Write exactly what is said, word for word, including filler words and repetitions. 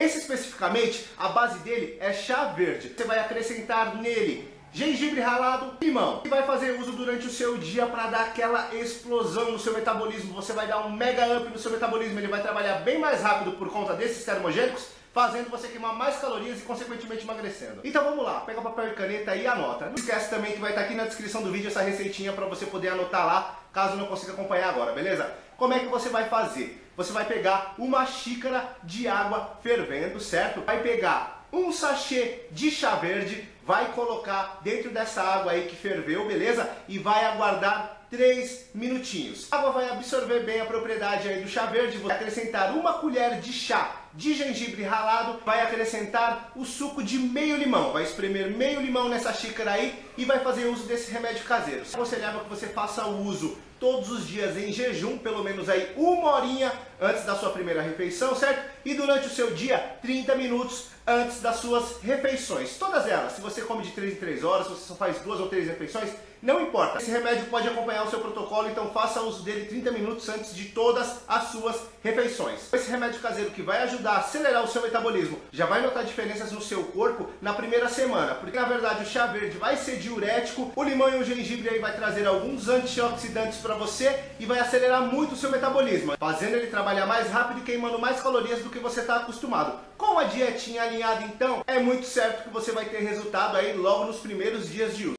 Esse especificamente, a base dele é chá verde. Você vai acrescentar nele gengibre ralado, limão, e vai fazer uso durante o seu dia para dar aquela explosão no seu metabolismo. Você vai dar um mega up no seu metabolismo, ele vai trabalhar bem mais rápido por conta desses termogênicos, fazendo você queimar mais calorias e consequentemente emagrecendo. Então vamos lá, pega papel e caneta e anota. Não esquece também que vai estar aqui na descrição do vídeo essa receitinha para você poder anotar lá, caso não consiga acompanhar agora, beleza? Como é que você vai fazer? Você vai pegar uma xícara de água fervendo, certo? Vai pegar um sachê de chá verde, vai colocar dentro dessa água aí que ferveu, beleza? E vai aguardar três minutinhos. A água vai absorver bem a propriedade aí do chá verde. Vai acrescentar uma colher de chá de gengibre ralado, vai acrescentar o suco de meio limão, vai espremer meio limão nessa xícara aí e vai fazer uso desse remédio caseiro. Eu aconselhava que você faça o uso todos os dias em jejum, pelo menos aí uma horinha antes da sua primeira refeição, certo? E durante o seu dia, trinta minutos antes das suas refeições. Todas elas, se você come de três em três horas, se você só faz duas ou três refeições, não importa. Esse remédio pode acompanhar o seu protocolo, então faça uso dele trinta minutos antes de todas as suas refeições. Esse remédio caseiro que vai ajudar a acelerar o seu metabolismo, já vai notar diferenças no seu corpo na primeira semana, porque na verdade o chá verde vai ser diurético, o limão e o gengibre aí vai trazer alguns antioxidantes para você e vai acelerar muito o seu metabolismo, fazendo ele trabalhar mais rápido e queimando mais calorias do que você está acostumado. Com a dietinha alinhada então, é muito certo que você vai ter resultado aí logo nos primeiros dias de uso.